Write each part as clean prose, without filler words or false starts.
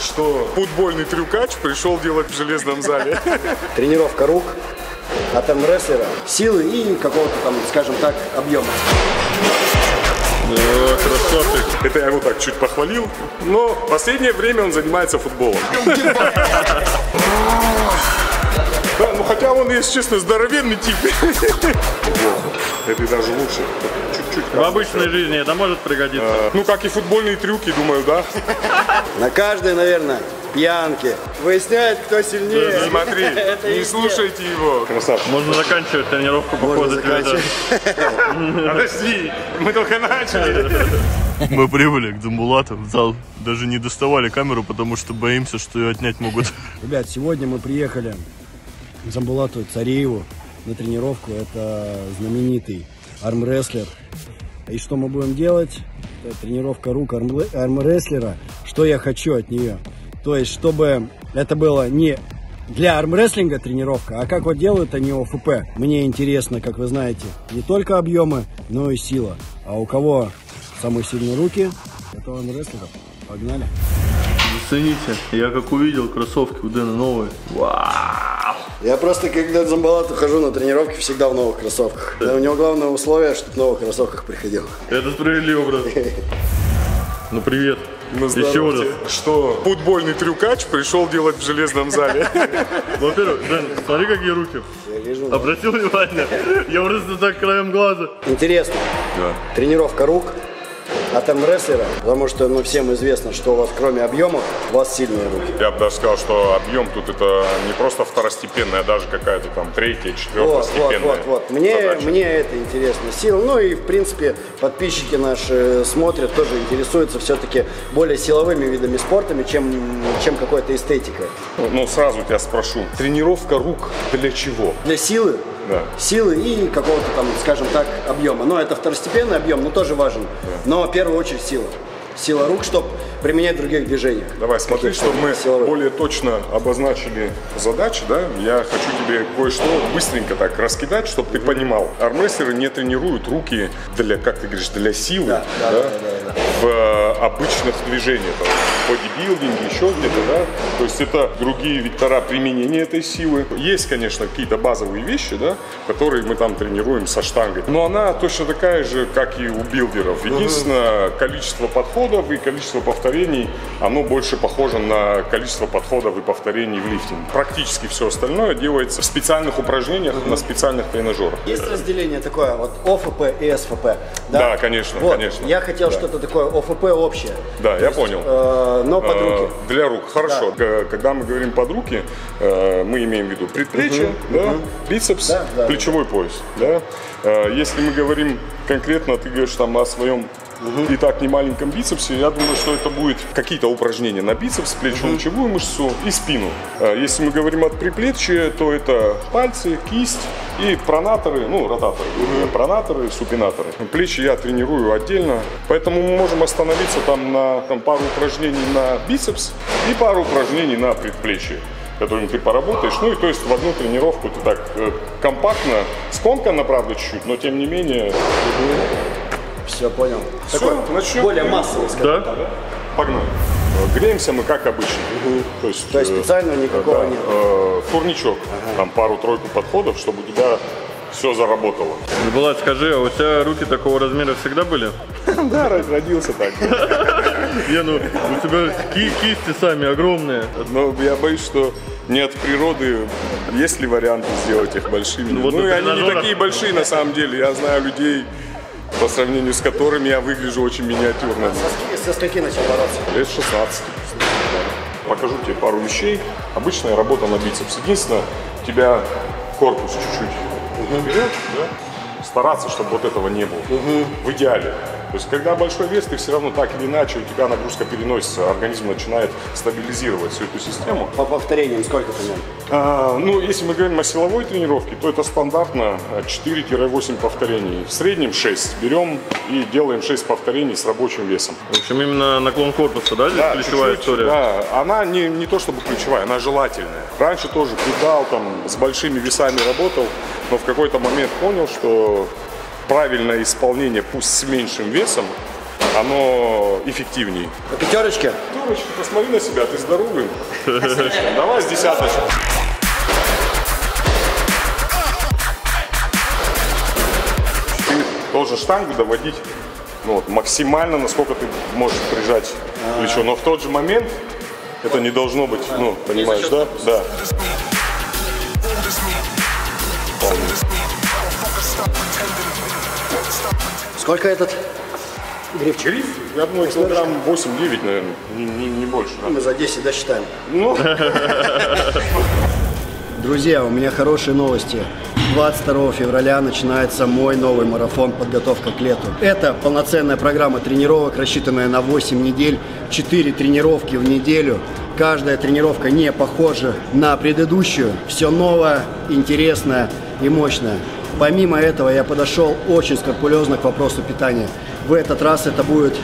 что футбольный трюкач пришел делать в железном зале. Тренировка рук от армрестлера, силы и какого-то там, скажем так, объема. О, красавчик. Это я его так чуть похвалил, но в последнее время он занимается футболом. Да, ну хотя он, если честно, здоровенный тип. Это даже лучше. Чуть-чуть. В обычной жизни это может пригодиться. Ну как и футбольные трюки, думаю, да. На каждой, наверное, пьянке выясняет, кто сильнее. Да, да. Смотри, не слушайте его. Красавчик. Можно заканчивать тренировку по ходу. Подожди, мы только начали. Мы прибыли к Дзамболату в зал. Даже не доставали камеру, потому что боимся, что ее отнять могут. Ребят, сегодня мы приехали к Дзамболату Цориеву на тренировку. Это знаменитый армрестлер. И что мы будем делать? Это тренировка рук армрестлера. Что я хочу от нее? То есть, чтобы это было не для армрестлинга тренировка, а как вот делают они ОФП. Мне интересно, как вы знаете, не только объемы, но и сила. А у кого самые сильные руки, это армрестлер. Погнали. Зацените, я как увидел кроссовки у Дэна новые. Вау! Я просто, когда к Дзамболату хожу на тренировки, всегда в новых кроссовках. Да. У него главное условие, чтобы в новых кроссовках приходил. Это справедливо, брат. Ну привет. Ну, еще раз. Что футбольный трюкач пришел делать в железном зале. Во-первых, Дэн, смотри, какие руки. Я вижу. Обратил внимание? Я просто так краем глаза. Интересно. Да. Тренировка рук от армрестлера, потому что ну, всем известно, что у вас кроме объема, у вас сильные руки. Я бы даже сказал, что объем тут это не просто второстепенная, а даже какая-то там третья, четвертостепенная. Вот. Мне это интересно. Сила, ну и в принципе подписчики наши смотрят, тоже интересуются все-таки более силовыми видами спорта, чем какой-то эстетикой. Ну сразу тебя спрошу, тренировка рук для чего? Для силы. Да. Силы и какого-то там, скажем так, объема. Но это второстепенный объем, но тоже важен. Да. Но в первую очередь сила. Сила рук, чтобы применять в других движениях. Давай, смотри, чтобы мы более точно обозначили задачи, да? Я хочу тебе кое-что быстренько так раскидать, чтобы ты понимал. Армрестлеры не тренируют руки для, как ты говоришь, для силы, в обычных движениях, в бодибилдинге, еще где-то, да? То есть это другие вектора применения этой силы. Есть, конечно, какие-то базовые вещи, да, которые мы там тренируем со штангой. Но она точно такая же, как и у билдеров. Единственное, количество подходов и количество повторений, оно больше похоже на количество подходов и повторений в лифтинге. Практически все остальное делается в специальных упражнениях на специальных тренажерах. Есть разделение такое, вот ОФП и СФП? Да, конечно, вот, конечно. Я хотел что-то такое ОФП общее. Да, я понял. Но под руки. Для рук, хорошо. Да. Когда мы говорим под руки, мы имеем в виду предплечье, бицепс, плечевой пояс. Да? Если мы говорим конкретно, ты говоришь там о своем и так не маленьком бицепсе, я думаю, что это будет какие-то упражнения на бицепс, плечевую мышцу и спину. Если мы говорим от приплечья, то это пальцы, кисть и пронаторы, ну, ротаторы, пронаторы, супинаторы. Плечи я тренирую отдельно, поэтому мы можем остановиться там на пару упражнений на бицепс и пару упражнений на предплечье, которым ты поработаешь, ну и то есть в одну тренировку ты так компактно, скомканно, правда, чуть-чуть, но тем не менее... Все, понял. Все, такой, более массовый, скажем так. Погнали. Греемся мы как обычно. То есть специально никакого нет. Турничок, там пару-тройку подходов, чтобы у тебя все заработало. Булат, скажи, а у тебя руки такого размера всегда были? Да, родился так. Не, ну у тебя кисти сами огромные. Но я боюсь, что не от природы. Есть ли варианты сделать их большими? Ну и они не такие большие на самом деле. Я знаю людей, по сравнению с которыми я выгляжу очень миниатюрно. Со скольки начал бороться? Лет 16. Покажу тебе пару вещей. Обычная работа на бицепс. Единственное, у тебя корпус чуть-чуть вперед, да? Стараться, чтобы вот этого не было. В идеале. То есть, когда большой вес, ты все равно так или иначе, у тебя нагрузка переносится, организм начинает стабилизировать всю эту систему. По повторениям сколько ты делаешь? Ну, если мы говорим о силовой тренировке, то это стандартно 4-8 повторений. В среднем 6. Берем и делаем 6 повторений с рабочим весом. В общем, именно наклон корпуса, да, здесь ключевая история? Да, она не то чтобы ключевая, она желательная. Раньше тоже кидал, там, с большими весами работал, но в какой-то момент понял, что... правильное исполнение, пусть с меньшим весом, оно эффективней. На пятерочке? Пятерочки, посмотри на себя, ты здоровый. Давай с десяточек. Ты должен штангу доводить максимально, насколько ты можешь прижать плечо. Но в тот же момент это не должно быть, ну, понимаешь, да? Да. Сколько этот гриф? Гриф? Я думаю, килограмм 8-9, наверное, не больше. Да? Мы за 10 досчитаем. Ну. Друзья, у меня хорошие новости. 22 февраля начинается мой новый марафон «Подготовка к лету». Это полноценная программа тренировок, рассчитанная на 8 недель, 4 тренировки в неделю. Каждая тренировка не похожа на предыдущую. Все новое, интересное и мощное. Помимо этого, я подошел очень скрупулезно к вопросу питания. В этот раз это будет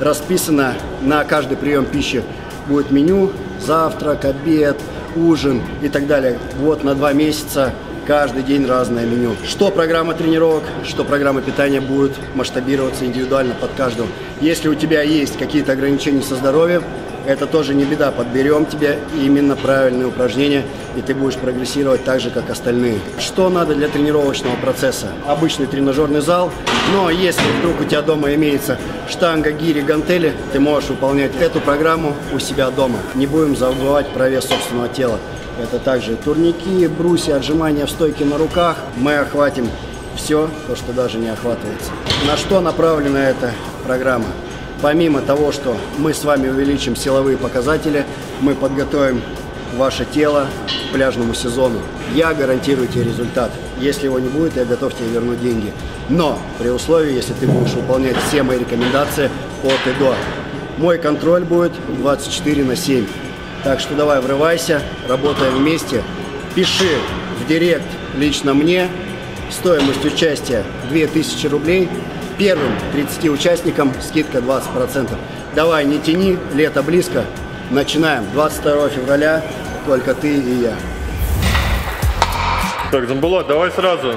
расписано на каждый прием пищи. Будет меню, завтрак, обед, ужин и так далее. Вот на 2 месяца. Каждый день разное меню. Что программа тренировок, что программа питания будет масштабироваться индивидуально под каждого. Если у тебя есть какие-то ограничения со здоровьем, это тоже не беда. Подберем тебе именно правильные упражнения, и ты будешь прогрессировать так же, как остальные. Что надо для тренировочного процесса? Обычный тренажерный зал. Но если вдруг у тебя дома имеется штанга, гири, гантели, ты можешь выполнять эту программу у себя дома. Не будем забывать про вес собственного тела. Это также турники, брусья, отжимания в стойке на руках. Мы охватим все, то, что даже не охватывается. На что направлена эта программа? Помимо того, что мы с вами увеличим силовые показатели, мы подготовим ваше тело к пляжному сезону. Я гарантирую тебе результат. Если его не будет, я готов тебе вернуть деньги. Но при условии, если ты будешь выполнять все мои рекомендации от и до. Мой контроль будет 24/7. Так что давай, врывайся, работаем вместе. Пиши в директ лично мне. Стоимость участия 2000 рублей. Первым 30 участникам скидка 20%. Давай, не тяни, лето близко. Начинаем. 22 февраля только ты и я. Так, Дзамболат, давай сразу.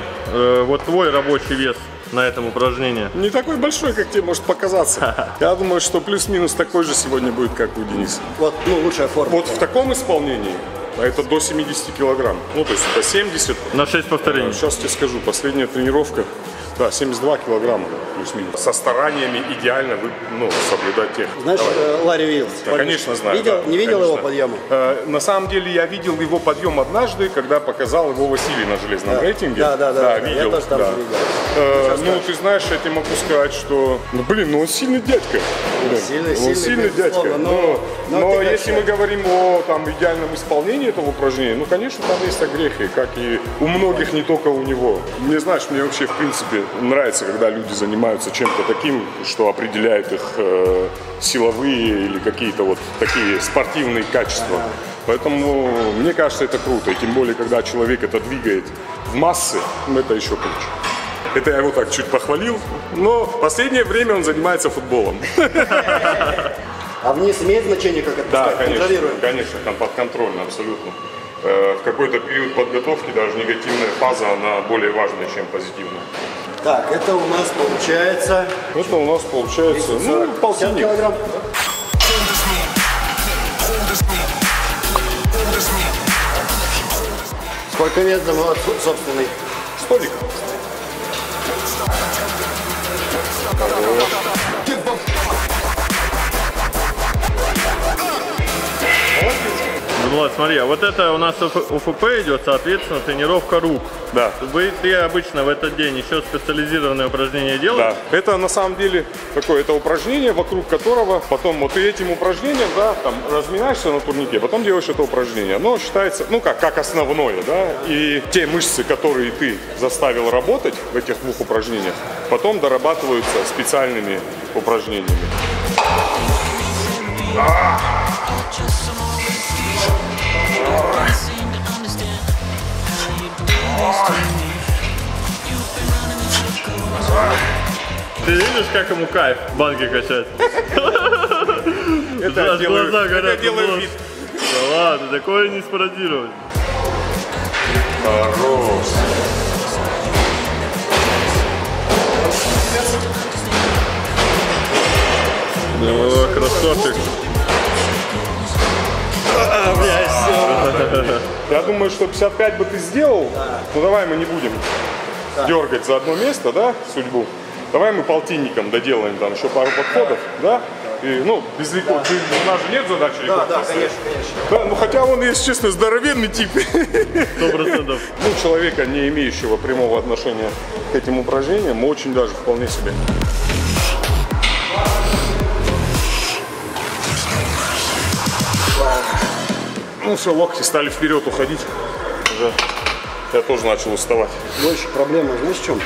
Вот твой рабочий вес на этом упражнении. Не такой большой, как тебе может показаться. Я думаю, что плюс-минус такой же сегодня будет, как у Дениса. Вот, ну, лучшая форма. Вот в таком исполнении, а это до 70 килограмм. Ну, то есть это 70. На 6 повторений. Сейчас тебе скажу, последняя тренировка, да, 72 килограмма плюс-минус. Со стараниями идеально соблюдать технику. Знаешь, Ларри Вилл? Да, конечно, знаю. Видел, да, не видел конечно. Его подъема? На самом деле я видел его подъем однажды, когда показал его Василий на железном рейтинге. Да, видел. Я тоже там же видел. Ну, ты знаешь, я тебе могу сказать, что, он сильный дядька. Он сильный дядька. Но если мы говорим о идеальном исполнении этого упражнения, ну, конечно, там есть огрехи, как и у многих, не только у него. Мне, знаешь, мне вообще, в принципе, нравится, когда люди занимаются чем-то таким, что определяет их силовые или какие-то такие спортивные качества. Поэтому, мне кажется, это круто. И тем более, когда человек это двигает в массы, это еще круче. Это я его так чуть похвалил, но в последнее время он занимается футболом. А вниз имеет значение, как это? Да, конечно, там подконтрольно абсолютно. В какой-то период подготовки даже негативная фаза, она более важная, чем позитивная. Так, это у нас получается... Это у нас получается, полтинник. Сколько вес замолот собственный? Столик. Влад, смотри, а вот это у нас ОФП идет, соответственно, тренировка рук. Да. Ты обычно в этот день еще специализированное упражнение делаешь? Да. Это на самом деле это упражнение, вокруг которого потом вот этим упражнением, там разминаешься на турнике, потом делаешь это упражнение. Оно считается, как основное, да. И те мышцы, которые ты заставил работать в этих 2 упражнениях, потом дорабатываются специальными упражнениями. Ты видишь, как ему кайф банки качать? Это делаю вид. Да ладно, такое не спародировать. Хорош. О, красавчик. Я думаю, что 55 бы ты сделал. Да. Ну давай мы не будем дергать за одно место, да, судьбу. Давай мы полтинником доделаем там еще пару подходов, да? И, ну, без ликов. У нас же нет задачи ликов. Да, конечно, конечно. Да, ну хотя он, если честно, здоровенный тип. 100%. Ну, человека, не имеющего прямого отношения к этим упражнениям, мы очень даже вполне себе. Ну все, локти стали вперед уходить. Уже. Я тоже начал уставать. Больше проблема, знаешь, в чем?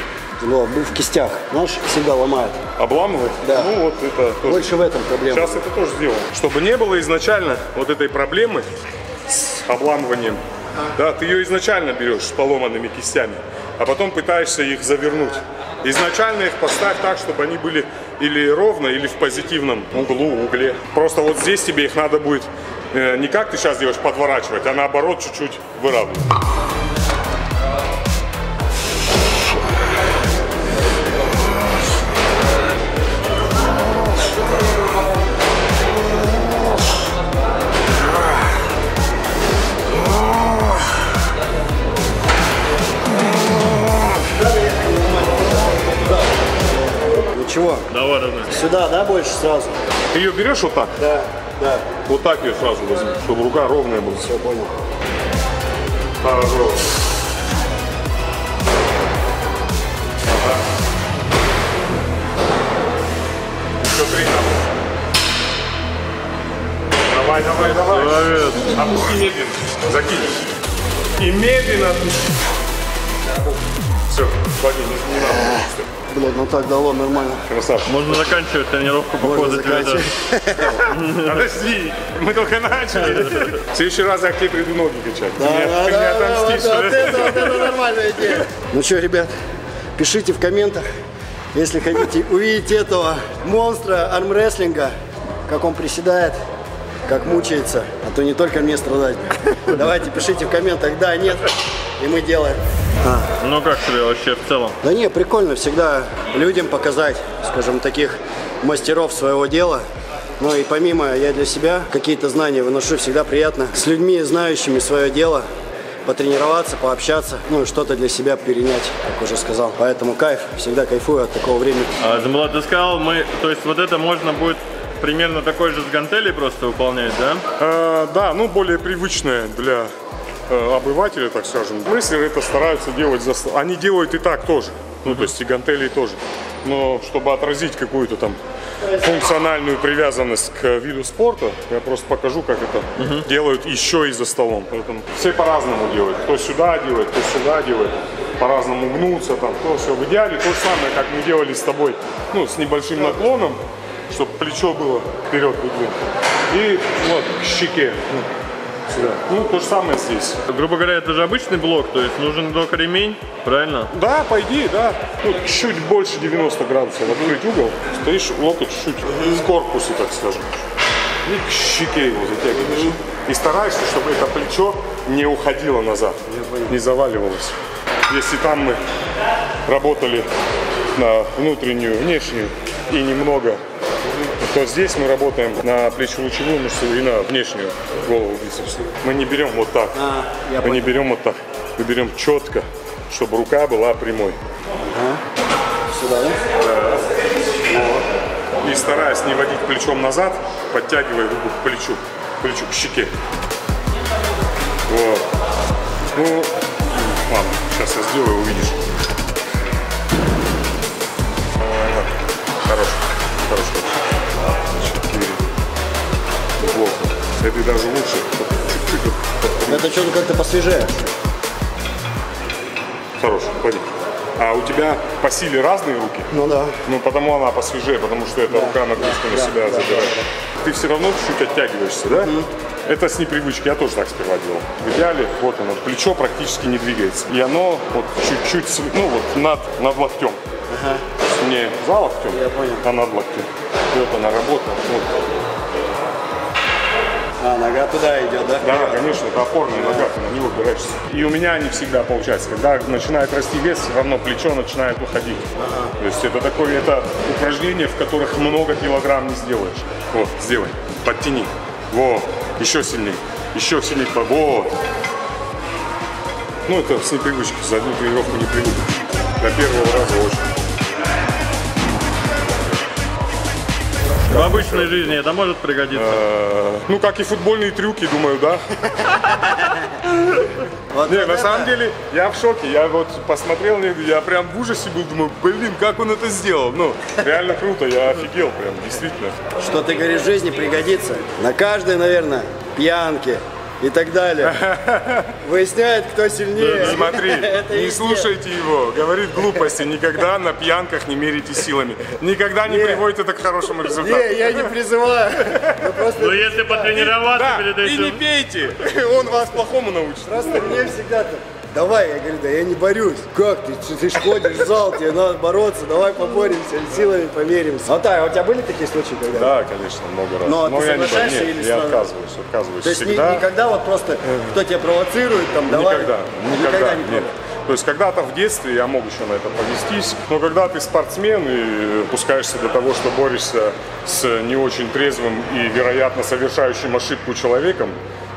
Но в кистях, знаешь, всегда ломает. Обламывает? Да. Ну вот это тоже. Больше в этом проблема. Сейчас это тоже сделаем. Чтобы не было изначально вот этой проблемы с обламыванием. Да, ты ее изначально берешь с поломанными кистями, а потом пытаешься их завернуть. Изначально их поставь так, чтобы они были или ровно, или в позитивном углу, угле. Просто вот здесь тебе их надо будет не как ты сейчас делаешь, подворачивать, а наоборот чуть-чуть выравнивать. Чего? Давай, давай. Сюда, да, больше сразу? Ты ее берешь вот так? Да, да. Вот так ее сразу возьми, чтобы рука ровная была. Все, понял. Хорошо. Ага. Еще три надо. Давай, давай, давай. Молодец. Опусти медленно. Закинь. И медленно отпусти. Все, подними, не надо. Блядь, ну так дало нормально. Красавчик. Можно заканчивать тренировку, походу. Подожди, мы только начали. В следующий раз я к тебе приду ноги качать. Ты меня отомстишь. Вот это нормальная идея. Ну что, ребят, пишите в комментах, если хотите увидеть этого монстра армрестлинга, как он приседает, как мучается, а то не только мне страдать. Давайте, пишите в комментах, да, нет, и мы делаем. Ну как тебе вообще в целом? Да не, прикольно всегда людям показать, скажем, таких мастеров своего дела. Ну и помимо, я для себя какие-то знания выношу, всегда приятно с людьми, знающими свое дело, потренироваться, пообщаться, ну и что-то для себя перенять, как уже сказал. Поэтому кайф, всегда кайфую от такого времени. Дзамболат, ты сказал, то есть вот это можно будет примерно такой же с гантелей просто выполнять, да? Да, ну более привычное для обыватели, так скажем. Рестлеры это стараются делать, они делают и так тоже, ну то есть и гантели тоже, но чтобы отразить какую-то там функциональную привязанность к виду спорта, я просто покажу, как это делают еще и за столом. Поэтому все по-разному делают, кто сюда делает, кто сюда делает, по-разному гнутся там, то все. В идеале то же самое, как мы делали с тобой, ну с небольшим наклоном, чтобы плечо было вперед и вот к щеке. Сюда. Ну, то же самое здесь. Грубо говоря, это же обычный блок, то есть нужен только ремень, правильно? Да, по идее, да. Ну, чуть больше 90 градусов открыть угол, стоишь локоть чуть-чуть из корпуса, так скажем. И к щеке его затягиваешь. И стараешься, чтобы это плечо не уходило назад, не заваливалось. Если там мы работали на внутреннюю, внешнюю и немного, то здесь мы работаем на плечо-лучевую мышцу и на внешнюю голову бицепса. Мы не берем вот так, мы не берем вот так, мы берем четко, чтобы рука была прямой. Сюда, да? Да. И стараясь не водить плечом назад, подтягивая руку к плечу, к щеке. Вот. Ну, ладно, сейчас я сделаю, увидишь. Хорошо, хорошо. Это и даже лучше. Чуть-чуть. Это что-то как-то посвежее. Хорош, пойди. А у тебя по силе разные руки? Ну да. Ну потому она посвежее, потому что эта рука нагрузку на себя забирает. Ты все равно чуть-чуть оттягиваешься, да? Это с непривычки, я тоже так сперва делал. В идеале, вот оно, плечо практически не двигается. И оно вот чуть-чуть, ну вот над локтем. Не за локтем, а над локтем. Вот она работает. Вот. А, нога туда идет, да? Да, конечно, это опорная нога, ты на нее упираешься. И у меня не всегда получается. Когда начинает расти вес, все равно плечо начинает выходить. Ага. То есть это такое, это упражнение, в которых много килограмм не сделаешь. Вот, сделай, подтяни. Вот, еще сильнее, вот. Ну, это с непривычки, за одну тренировку не привыкнешь. До первого раза очень. В обычной жизни это может пригодиться? Ну, как и футбольные трюки, думаю, да. Не, на самом деле, я в шоке. Я вот посмотрел, я прям в ужасе был, думаю, блин, как он это сделал. Ну, реально круто, я офигел прям, действительно. Что ты говоришь, в жизни пригодится? На каждой, наверное, пьянке и так далее. Выясняет, кто сильнее. Смотри, не слушайте его. Говорит глупости. Никогда на пьянках не мерите силами. Никогда не приводит это к хорошему результату. Не, я не призываю. Но если потренироваться перед этим... И не пейте. Он вас плохому научит. Просто мне всегда так. Давай, я говорю, да я не борюсь. Как ты ж ходишь в зал, тебе надо бороться, давай поборемся, силами померимся. А Тай, у тебя были такие случаи когда? Да, конечно, много раз. Но ты соглашаешься или я отказываюсь. То есть никогда вот просто, кто тебя провоцирует, там, давай? Никогда не пробовал. То есть когда-то в детстве я мог еще на это повестись, но когда ты спортсмен и пускаешься до того, что борешься с не очень трезвым и, вероятно, совершающим ошибку человеком,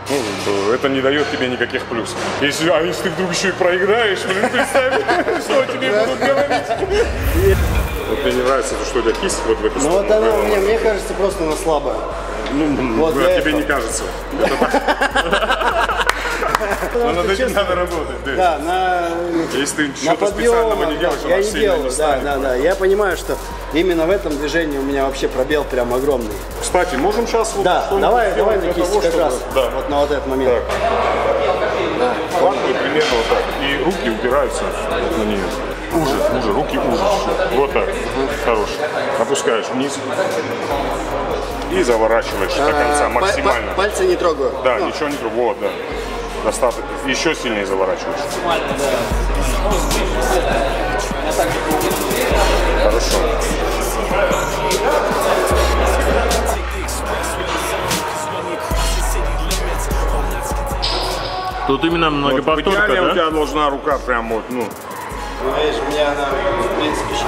ну, это не дает тебе никаких плюсов. А если ты вдруг еще и проиграешь, блин, представь, что тебе будут говорить. Вот мне не нравится, что у тебя кисть вот в эту сторону. Ну вот она, мне кажется, просто она слабая. Ну, тебе не кажется. Над этим надо работать, да. Если ты что-то специального не делаешь, она сильно не станет. Да. Я понимаю, что именно в этом движении у меня вообще пробел прям огромный. Кстати, можем сейчас вот что-нибудь давай на кисть как раз, вот на вот этот момент. Фланги примерно вот так, и руки упираются на нее. Уже, руки уже. Вот так, хорош. Опускаешь вниз и заворачиваешь до конца максимально. Пальцы не трогаю? Да, ничего не трогаю, вот, да. Достаточно, еще сильнее заворачиваешь. Хорошо. Тут именно многоповторка, вот, да? У тебя должна рука прям вот, ну. Знаешь, у меня она, в принципе, еще.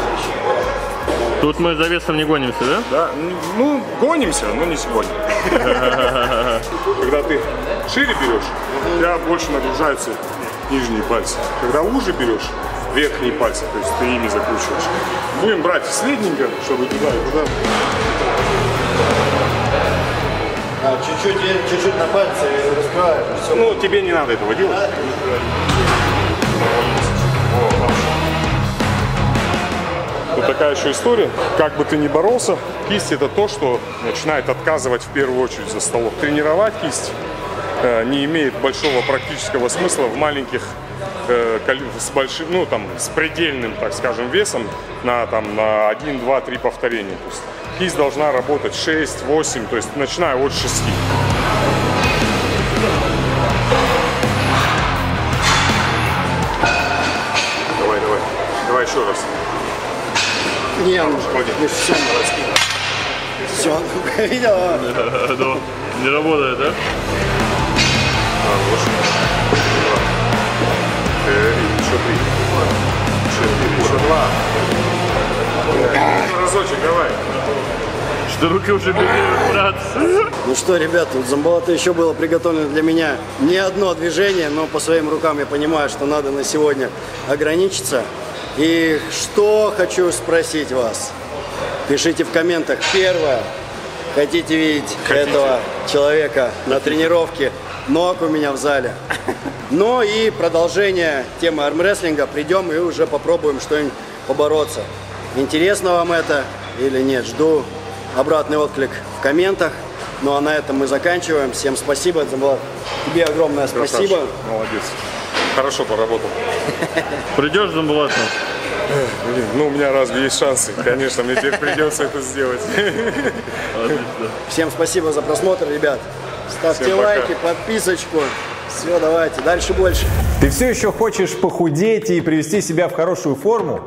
Тут мы за весом не гонимся, да? Да, ну, гонимся, но не сегодня. Когда ты шире берешь, у тебя больше нагружаются нижние пальцы. Когда уже берешь, верхние пальцы, то есть ты ими закручиваешь. Будем брать средненько, чтобы туда и туда. Чуть-чуть на пальцы раскрываешь. Ну, тебе не надо этого делать. Тут такая еще история. Как бы ты ни боролся, кисть — это то, что начинает отказывать в первую очередь за столом. Тренировать кисть не имеет большого практического смысла в маленьких, с большим, ну там, с предельным, так скажем, весом на 1, 2, 3 повторения. То есть кисть должна работать 6, 8, то есть начиная от 6. Давай еще раз. Не, он все, все, видел? Не работает, да? Разочек, давай. Что руки уже бегают, брат. Ну что, ребята, вот Дзамболата еще было приготовлено для меня не одно движение, но по своим рукам я понимаю, что надо на сегодня ограничиться. И что хочу спросить вас? Пишите в комментах. Первое. Хотите видеть этого человека на тренировке ног у меня в зале? Ну и продолжение темы армрестлинга. Придем и уже попробуем что-нибудь побороться. Интересно вам это или нет? Жду обратный отклик в комментах. Ну а на этом мы заканчиваем. Всем спасибо. Дзамболат, тебе огромное спасибо. Красавчик. Молодец. Хорошо поработал. Придешь, Дзамболат? Ну, у меня разве есть шансы? Конечно, мне теперь придется это сделать. Отлично. Всем спасибо за просмотр, ребят. Ставьте лайки, подписочку. Все, давайте, дальше больше. Ты все еще хочешь похудеть и привести себя в хорошую форму?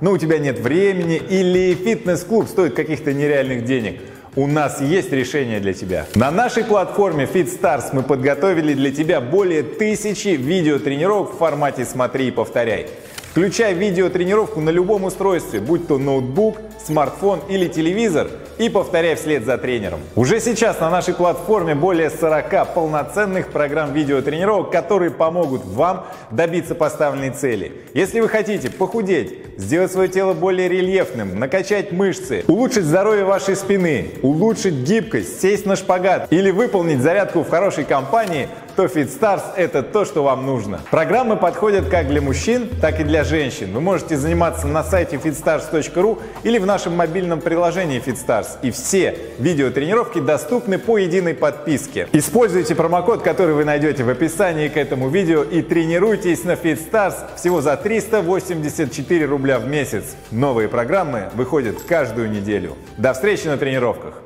Но у тебя нет времени или фитнес-клуб стоит каких-то нереальных денег? у нас есть решение для тебя. На нашей платформе FitStars мы подготовили для тебя более 1000 видеотренировок в формате «Смотри и повторяй». Включай видеотренировку на любом устройстве, будь то ноутбук, смартфон или телевизор, и повторяй вслед за тренером. Уже сейчас на нашей платформе более 40 полноценных программ видеотренировок, которые помогут вам добиться поставленной цели. Если вы хотите похудеть, сделать свое тело более рельефным, накачать мышцы, улучшить здоровье вашей спины, улучшить гибкость, сесть на шпагат или выполнить зарядку в хорошей компании, то FitStars – это то, что вам нужно. Программы подходят как для мужчин, так и для женщин. Вы можете заниматься на сайте fitstars.ru или в нашем мобильном приложении FitStars. И все видеотренировки доступны по единой подписке. Используйте промокод, который вы найдете в описании к этому видео, и тренируйтесь на FitStars всего за 384 рубля в месяц. Новые программы выходят каждую неделю. До встречи на тренировках!